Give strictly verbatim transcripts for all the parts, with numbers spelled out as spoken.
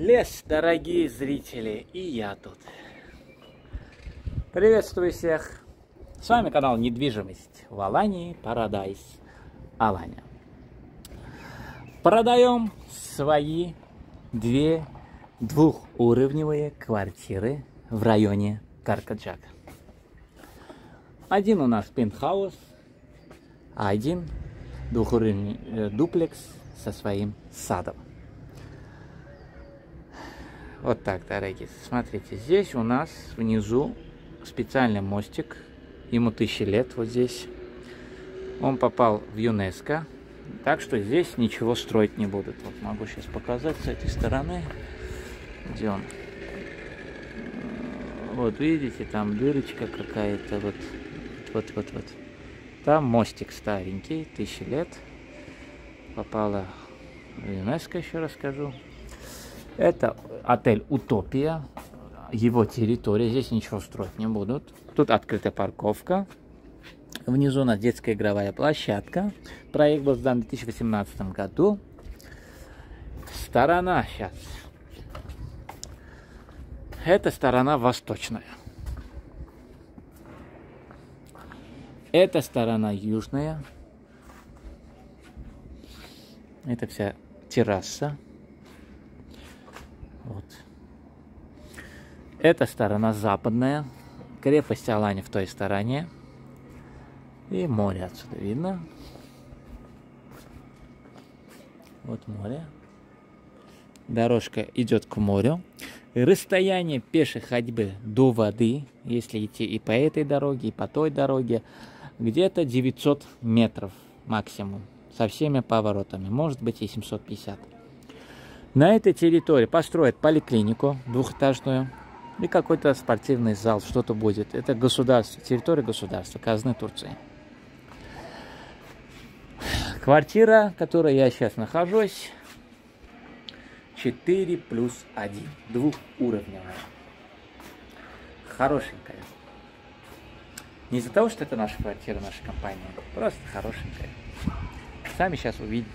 Лес, дорогие зрители, и я тут. Приветствую всех. С вами канал «Недвижимость» в Алании, Парадайз, Алания. Продаем свои две двухуровневые квартиры в районе Каркачак. Один у нас пентхаус, а один двухуровневый дуплекс со своим садом. Вот так, дорогие. Смотрите, здесь у нас внизу специальный мостик. Ему тысячи лет вот здесь. Он попал в ЮНЕСКО. Так что здесь ничего строить не будут. Вот могу сейчас показать с этой стороны. Где он? Вот видите, там дырочка какая-то. Вот, вот, вот, вот. Там мостик старенький, тысячи лет. Попала в ЮНЕСКО, еще расскажу. Это отель «Утопия», его территория, здесь ничего строить не будут. Тут открытая парковка, внизу у нас детская игровая площадка. Проект был сдан в две тысячи восемнадцатом году. Сторона сейчас. Это сторона восточная. Это сторона южная. Это вся терраса. Вот. Эта сторона западная, крепость Алания в той стороне, и море отсюда видно. Вот море. Дорожка идет к морю. Расстояние пешей ходьбы до воды, если идти и по этой дороге, и по той дороге, где-то девятьсот метров максимум, со всеми поворотами, может быть и семьсот пятьдесят. На этой территории построят поликлинику двухэтажную и какой-то спортивный зал, что-то будет. Это государство, территория государства, казны Турции. Квартира, в которой я сейчас нахожусь, четыре плюс один, двухуровневая. Хорошенькая. Не из-за того, что это наша квартира, наша компания, просто хорошенькая. Сами сейчас увидите.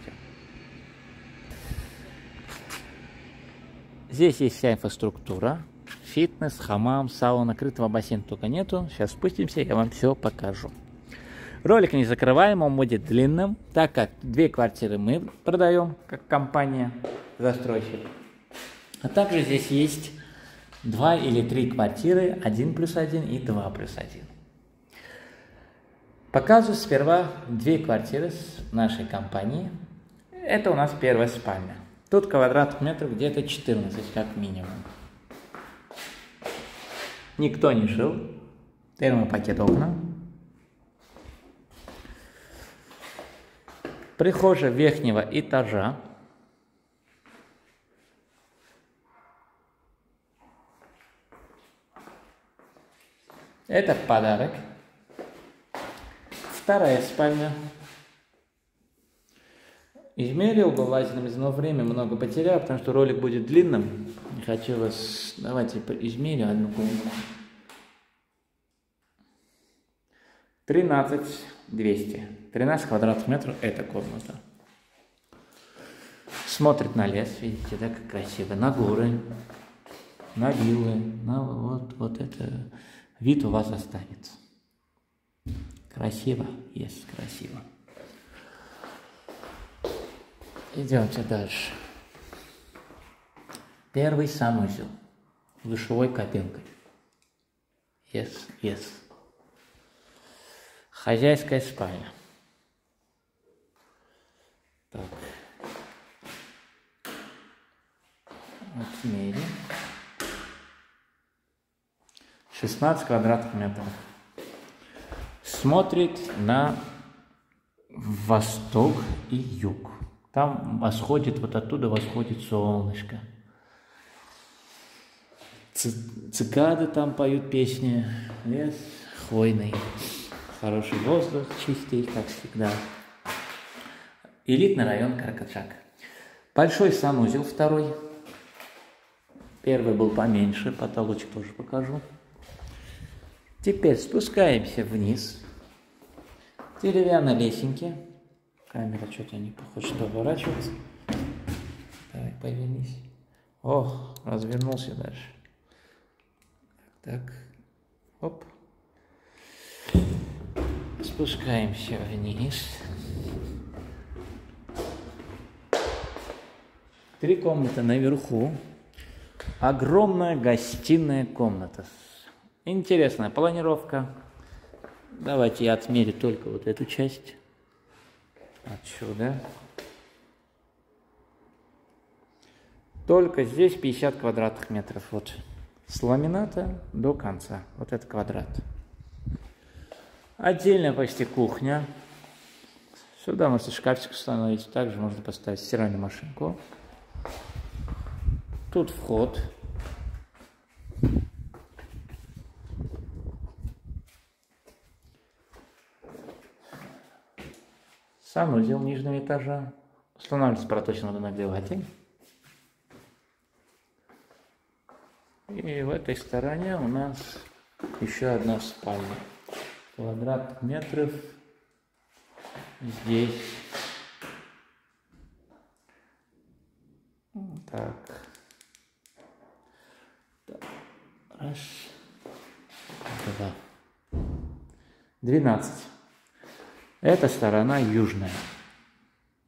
Здесь есть вся инфраструктура, фитнес, хамам, сауна, крытого бассейна только нету. Сейчас спустимся, я вам все покажу. Ролик не закрываем, он будет длинным, так как две квартиры мы продаем, как компания, застройщик. А также здесь есть два или три квартиры, один плюс один и два плюс один. Показываю сперва две квартиры с нашей компании. Это у нас первая спальня. Тут квадратных метров где-то четырнадцать, как минимум. Никто не жил. Термопакет окна. Прихожая верхнего этажа. Это подарок. Вторая спальня. Измерил бы лазером, но время много потерял, потому что ролик будет длинным. Не хочу вас... Давайте измерю одну комнату. тринадцать двести. тринадцать квадратных метров эта комната. Смотрит на лес, видите, да, как красиво. На горы, на виллы. На вот, вот это вид у вас останется. Красиво, есть, красиво. Идемте дальше. Первый санузел с душевой кабинкой. Yes, yes. Хозяйская спальня. Так. Отмерим. шестнадцать квадратных метров. Смотрит на восток и юг. Там восходит, вот оттуда восходит солнышко. Цикады там поют песни. Лес хвойный. Хороший воздух, чистый, как всегда. Элитный район Каркачак. Большой санузел второй. Первый был поменьше, потолочек тоже покажу. Теперь спускаемся вниз. Деревянные лесенки. Камера что-то не хочет поворачиваться. Давай, повернись. О, развернулся дальше. Так, оп. Спускаемся вниз. Три комнаты наверху. Огромная гостиная комната. Интересная планировка. Давайте я отмерю только вот эту часть. Отсюда. Только здесь пятьдесят квадратных метров. Вот. С ламината до конца. Вот этот квадрат. Отдельно почти кухня. Сюда можно шкафчик установить. Также можно поставить стиральную машинку. Тут вход. Санузел нижнего этажа. Устанавливается проточный водонагреватель. И в этой стороне у нас еще одна спальня. Квадратных метров. Здесь. Так. Раз. Два. Двенадцать. Это сторона южная.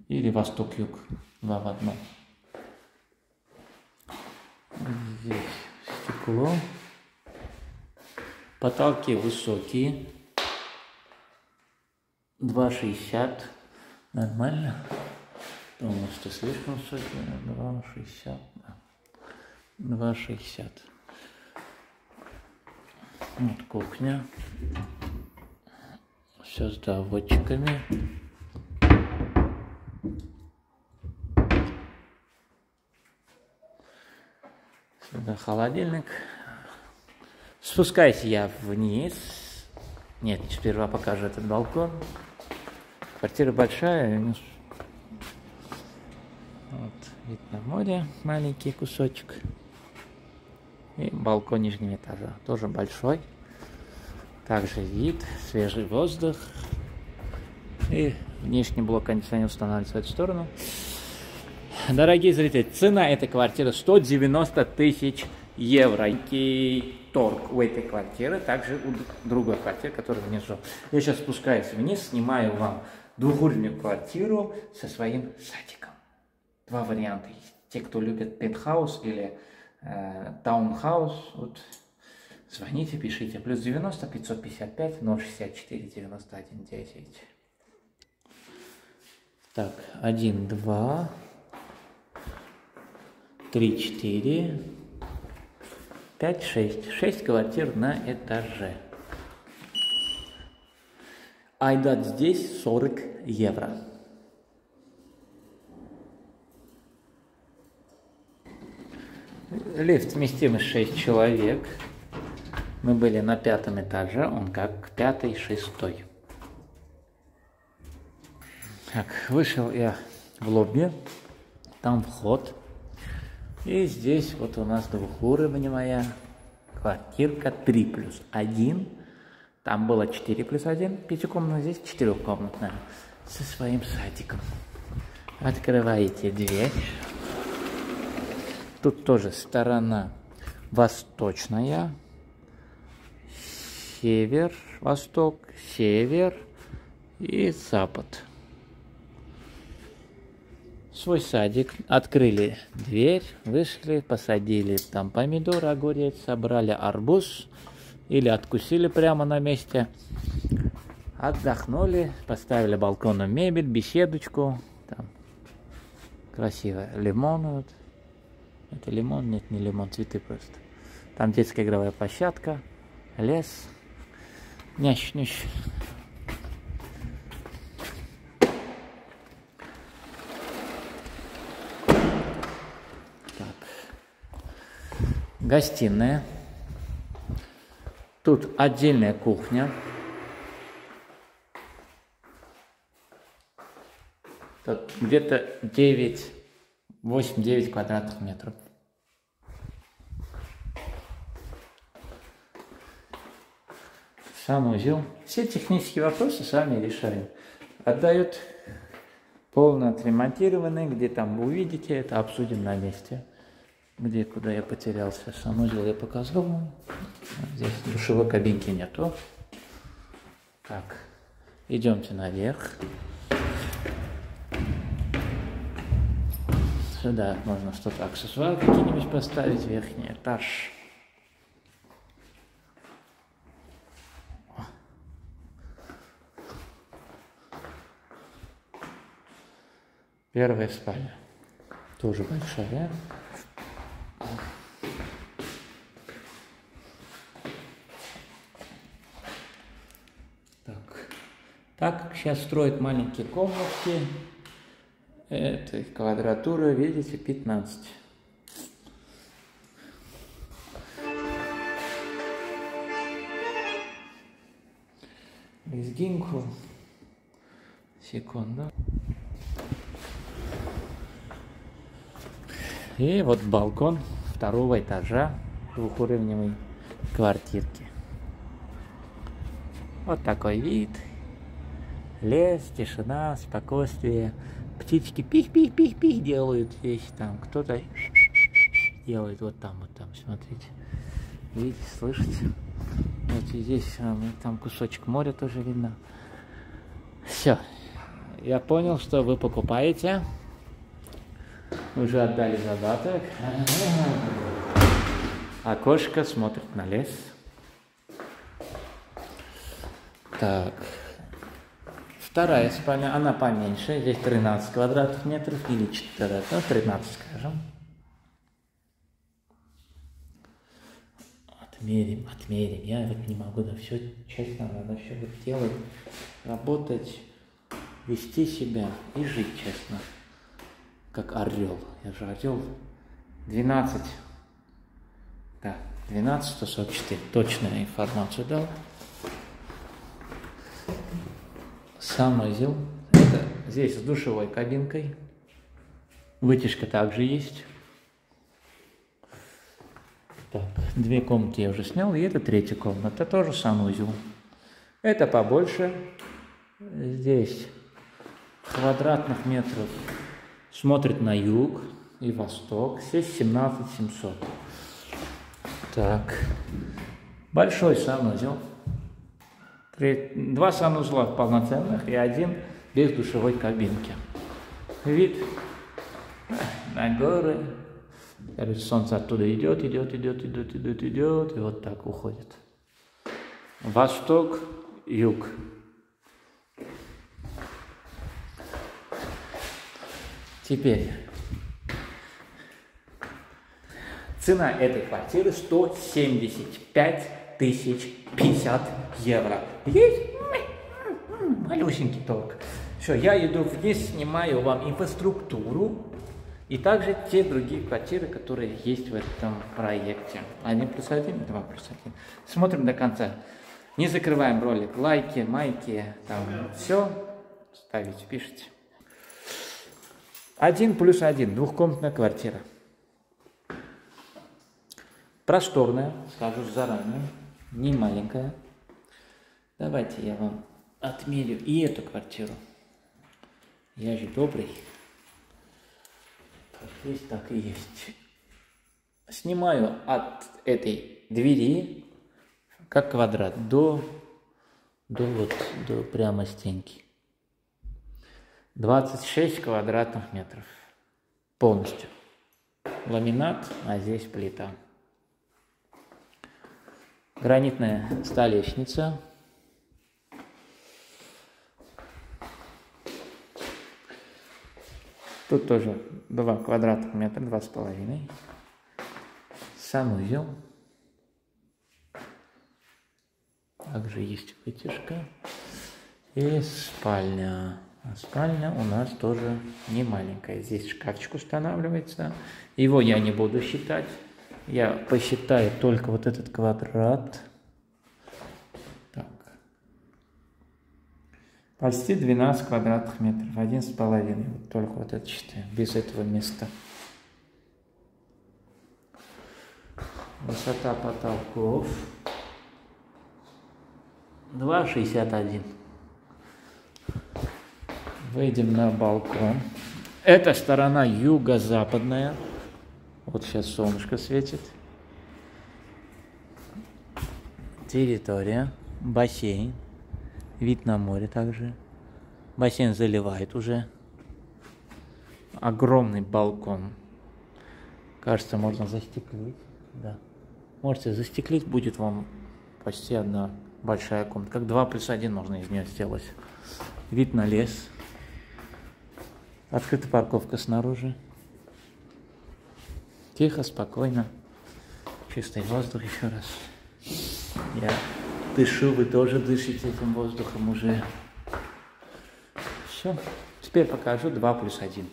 Или восток-юг. Два в одном. Здесь стекло. Потолки высокие. два шестьдесят. Нормально. Думаю, что слишком высокие. два шестьдесят. два шестьдесят. Вот кухня. Все с доводчиками. Сюда холодильник. Спускаюсь я вниз. Нет, сперва покажу этот балкон. Квартира большая. Вот, вид на море. Маленький кусочек. И балкон нижнего этажа. Тоже большой. Также вид, свежий воздух. И внешний блок кондиционера устанавливается в эту сторону. Дорогие зрители, цена этой квартиры сто девяносто тысяч евро. И торг у этой квартиры, также у другой квартиры, которая внизу. Я сейчас спускаюсь вниз, снимаю вам двухуровневую квартиру со своим садиком. Два варианта есть. Те, кто любит пентхаус или э, таунхаус, вот. Звоните, пишите. Плюс девяносто пятьсот пятьдесят пять ноль шестьдесят четыре девяносто один десять. Так, один, два, три, четыре, пять, шесть. шесть квартир на этаже. Айдат здесь сорок евро. Лифт вместимость шесть человек. Мы были на пятом этаже, он как пятый, шестой. Так, вышел я в лобби, там вход. И здесь вот у нас двухуровневая квартирка три плюс один. Там было четыре плюс один, пятикомнатная, здесь четырехкомнатная. Со своим садиком. Открываете дверь. Тут тоже сторона восточная. Север, восток, север и запад. Свой садик. Открыли дверь, вышли, посадили там помидор, огурец, собрали арбуз или откусили прямо на месте. Отдохнули, поставили балконную мебель, беседочку. Там красиво. Лимон. Вот. Это лимон? Нет, не лимон, цветы просто. Там детская игровая площадка, лес. Нящ-нящ. Гостиная. Тут отдельная кухня. Тут где-то восемь-девять квадратных метров. Санузел. Все технические вопросы сами решаем. Отдают полно отремонтированные, где там вы увидите, это обсудим на месте. где, куда я потерялся. Санузел я показал вам. Здесь душевой кабинки нету. Так, идемте наверх. Сюда можно что-то, аксессуары какие-нибудь поставить, верхний этаж. Первая спальня. Тоже большая. Так. Так, сейчас строят маленькие комнатки. Это квадратура, видите, пятнадцать. Лезгинку. Секунду. И вот балкон второго этажа двухуровневой квартирки. Вот такой вид. Лес, тишина, спокойствие. Птички пих-пих-пих-пих делают здесь, там кто-то делает вот там, вот там, смотрите. Видите, слышите? Вот и здесь, там кусочек моря тоже видно. Все. Я понял, что вы покупаете. Уже отдали задаток. Окошко смотрит на лес. Так. Вторая спальня, она поменьше, здесь тринадцать квадратных метров или четыре, ну тринадцать, скажем. Отмерим, отмерим, я вот не могу, да все честно, надо все вот делать, работать, вести себя и жить честно, как орел, я же орел, двенадцать, да, двенадцать сто сорок четыре, точную информацию дал. Санузел. Это здесь с душевой кабинкой. Вытяжка также есть. Так, две комнаты я уже снял. И это третья комната. Тоже санузел. Это побольше. Здесь квадратных метров. Смотрит на юг и восток. Здесь семнадцать тысяч семьсот. Так. Большой санузел. Два санузла полноценных и один без душевой кабинки. Вид на горы. Солнце оттуда идет, идет, идет, идет, идет, идет. И вот так уходит. Восток, юг. Теперь. Цена этой квартиры сто семьдесят пять тысяч пятьдесят евро. Есть? Малюсенький толк. Все, я иду вниз, снимаю вам инфраструктуру и также те другие квартиры, которые есть в этом проекте. один плюс один, два плюс один. Смотрим до конца. Не закрываем ролик. Лайки, майки, там все. Ставите, пишите. один плюс один. Двухкомнатная квартира. Просторная, скажу заранее. Не маленькая. Давайте я вам отмерю и эту квартиру. Я же добрый. Как есть, так и есть. Снимаю от этой двери, как квадрат, до, до, вот, до прямо стенки. двадцать шесть квадратных метров. Полностью. Ламинат, а здесь плита. Гранитная столешница. Тут тоже два квадратных метра, два с половиной. Санузел. Также есть вытяжка. И спальня. А спальня у нас тоже не маленькая. Здесь шкафчик устанавливается. Его я не буду считать. Я посчитаю только вот этот квадрат. Так. Почти двенадцать квадратных метров. Один с половиной. Вот только вот это считаю. Без этого места. Высота потолков. два шестьдесят один. Выйдем на балкон. Это сторона юго-западная. Вот сейчас солнышко светит. Территория, бассейн, вид на море также. Бассейн заливает уже. Огромный балкон. Кажется, можно застеклить. Да. Можете застеклить, будет вам почти одна большая комната. Как два плюс один можно из нее сделать. Вид на лес. Открытая парковка снаружи. Тихо, спокойно. Чистый воздух еще раз. Я дышу, вы тоже дышите этим воздухом уже. Все. Теперь покажу два плюс один.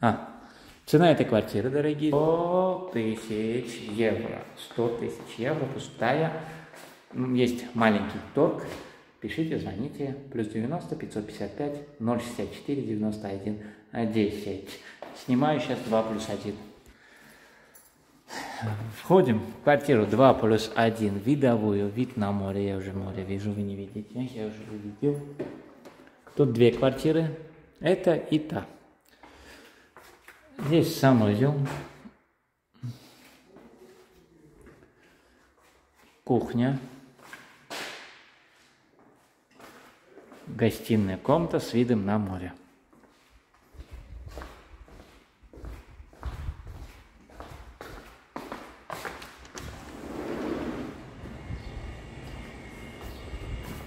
А, цена этой квартиры, дорогие, сто тысяч евро. сто тысяч евро, пустая. Есть маленький торг. Пишите, звоните. плюс девяносто пятьсот пятьдесят пять ноль шестьдесят четыре девяносто один десять. Снимаю сейчас два плюс один. Входим в квартиру два плюс один, видовую, вид на море, я уже море вижу, вы не видите, я уже увидел. Тут две квартиры, это и та. Здесь санузел, кухня, гостиная комната с видом на море.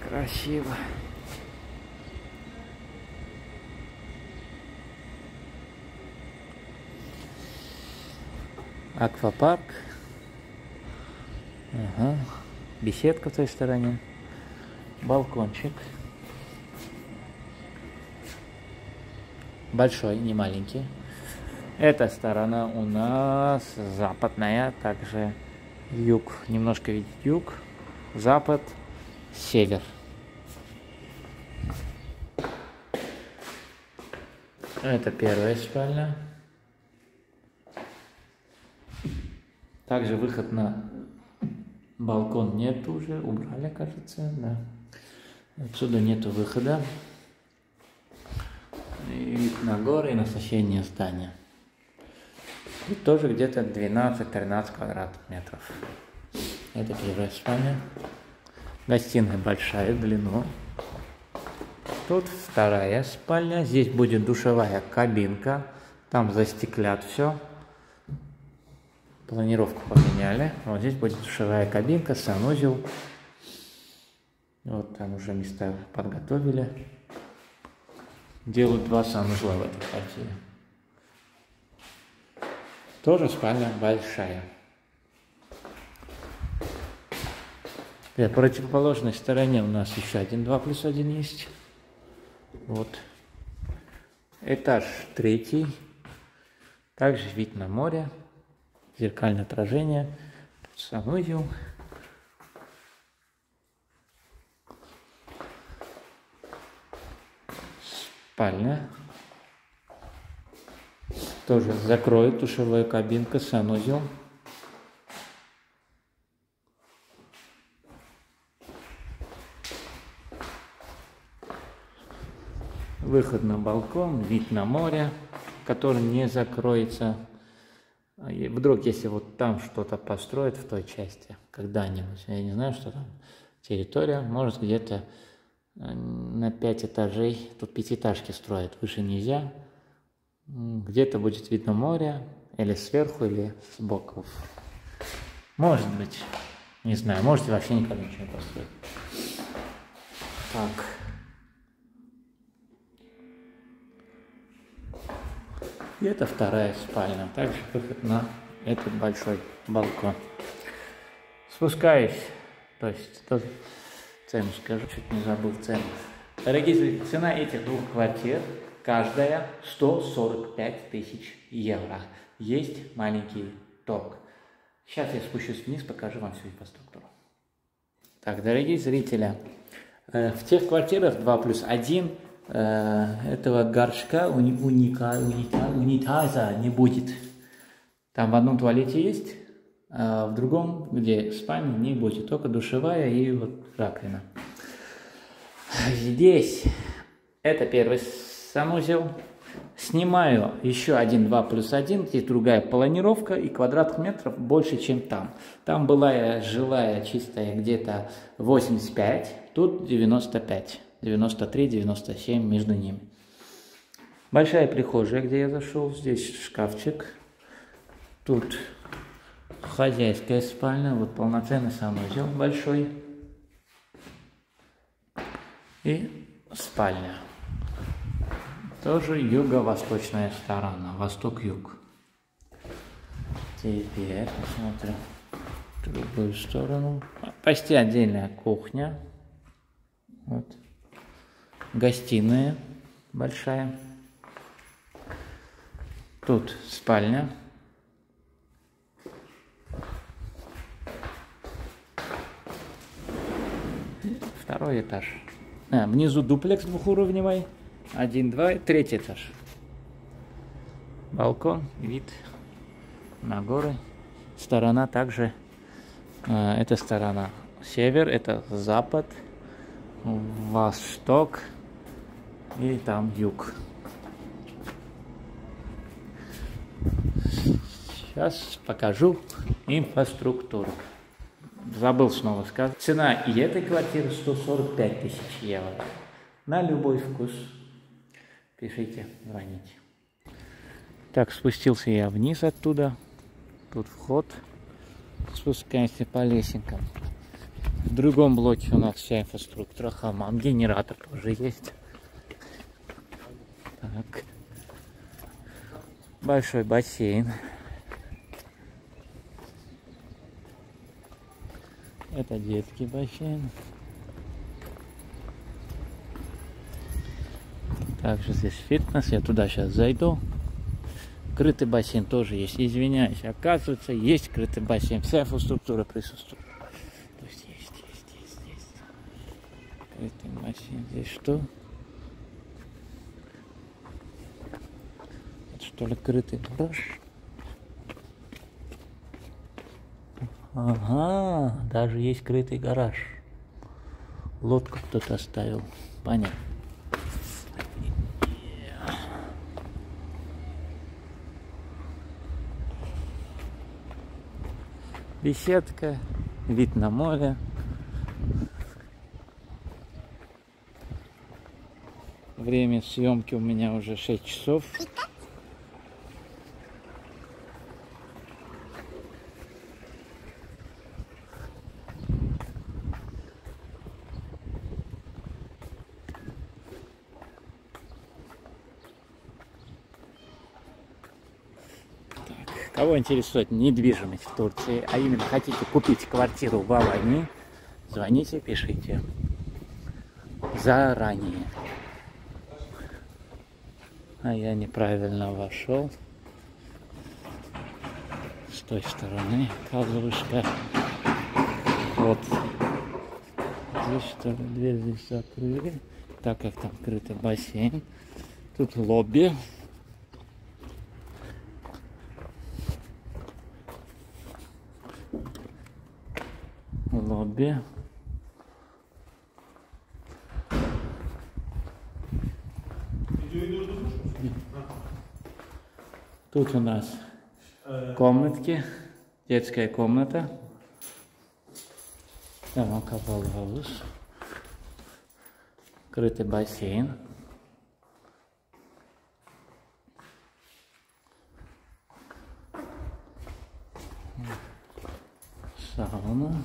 Красиво. Аквапарк. Ага. Беседка в той стороне. Балкончик. Большой, не маленький. Эта сторона у нас западная, также юг. Немножко видит юг, запад, север. Это первая спальня. Также выход на балкон нет уже. Убрали, кажется, да. Отсюда нету выхода. И вид на горы и на соседнее здание. И тоже где-то двенадцать-тринадцать квадратных метров. Это первая спальня. Гостиная большая, в длину. Тут вторая спальня, здесь будет душевая кабинка, там застеклят все, планировку поменяли, вот здесь будет душевая кабинка, санузел, вот там уже места подготовили, делают два санузла в этой квартире, тоже спальня большая. При противоположной стороне у нас еще один два плюс один есть. Вот. Этаж третий. Также вид на море. Зеркальное отражение. Санузел. Спальня. Тоже закроет душевая кабинка. Санузел. Выход на балкон, вид на море, который не закроется. Вдруг, если вот там что-то построят в той части, когда-нибудь, я не знаю, что там, территория, может где-то на пять этажей, тут пятиэтажки строят, выше нельзя, где-то будет видно море, или сверху, или сбоку. Может быть, не знаю, может вообще никогда ничего не построить. Так. И это вторая спальня, также выход на этот большой балкон. Спускаюсь, то есть тоже цену скажу, чуть не забыл цену. Дорогие друзья, цена этих двух квартир, каждая сто сорок пять тысяч евро. Есть маленький торг. Сейчас я спущусь вниз, покажу вам всю инфраструктуру. Так, дорогие зрители, в тех квартирах два плюс один этого горшка, уника, унитаза, унитаза не будет. Там в одном туалете есть, а в другом, где спальня, не будет. Только душевая и вот раковина. Здесь это первый санузел, Снимаю еще один, два плюс один, здесь другая планировка, и квадратных метров больше, чем там. Там была жилая, чистая, где-то восемьдесят пять, тут девяносто пять, девяносто три, девяносто семь между ними. Большая прихожая, где я зашел, здесь шкафчик, тут хозяйская спальня, вот полноценный санузел большой и спальня. Тоже юго-восточная сторона, восток-юг. Теперь посмотрим в другую сторону. Почти отдельная кухня. Вот. Гостиная большая. Тут спальня. Второй этаж. А, внизу дуплекс двухуровневый. Один, два, третий этаж. Балкон, вид на горы. Сторона также, э, это сторона север, это запад, восток и там юг. Сейчас покажу инфраструктуру. Забыл снова сказать. Цена и этой квартиры сто сорок пять тысяч евро. На любой вкус. Пишите, звоните. Так, спустился я вниз оттуда. Тут вход. Спускаемся по лесенкам. В другом блоке у нас вся инфраструктура. Хамам, генератор тоже есть. Так. Большой бассейн. Это детский бассейн. Также здесь фитнес, я туда сейчас зайду. Крытый бассейн тоже есть. Извиняюсь, оказывается, есть крытый бассейн. Вся инфраструктура присутствует. То есть, есть, есть, есть, есть. Крытый бассейн. Здесь что? Это что ли крытый душ? Ага, даже есть крытый гараж. Лодку кто-то оставил. Понятно. Беседка, вид на море. Время съемки у меня уже шесть часов. Кого интересует недвижимость в Турции, а именно хотите купить квартиру в Алании, звоните, пишите заранее. А я неправильно вошел. С той стороны козлышка. Вот. Здесь что ли, дверь здесь закрыли, так как там крытый бассейн. Тут лобби. Лобби. Тут у нас комнатки, детская комната. Там окопал волос. Крытый бассейн. Сауна.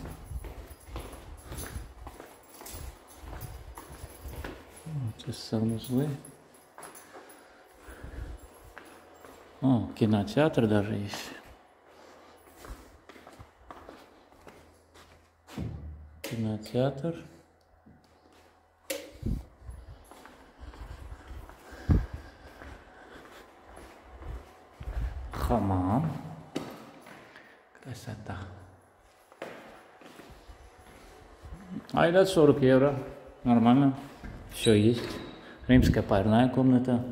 Здесь санузлы. О, кинотеатр даже есть. Кинотеатр. Хамам. Красота. Айда сорок евро. Нормально. Все есть. Римская парная комната.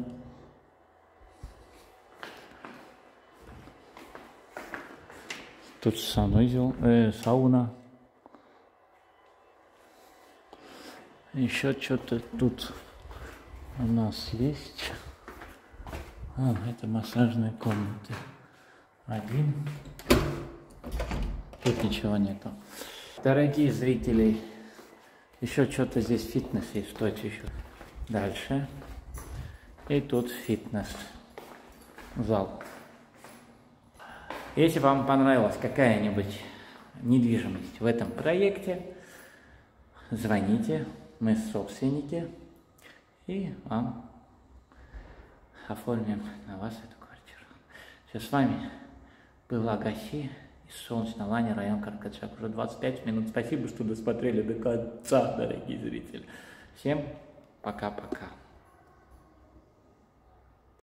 Тут санузел, э, сауна. Еще что-то тут у нас есть. А, это массажные комнаты. Один. Тут ничего нету. Дорогие зрители, еще что-то здесь фитнес есть, что еще. Дальше. И тут фитнес-зал. Если вам понравилась какая-нибудь недвижимость в этом проекте, звоните, мы собственники, и вам оформим на вас эту квартиру. Все, с вами был Агаси из Солнечной Лагуны, район Каркачак. Уже двадцать пять минут. Спасибо, что досмотрели до конца, дорогие зрители. Всем пока-пока.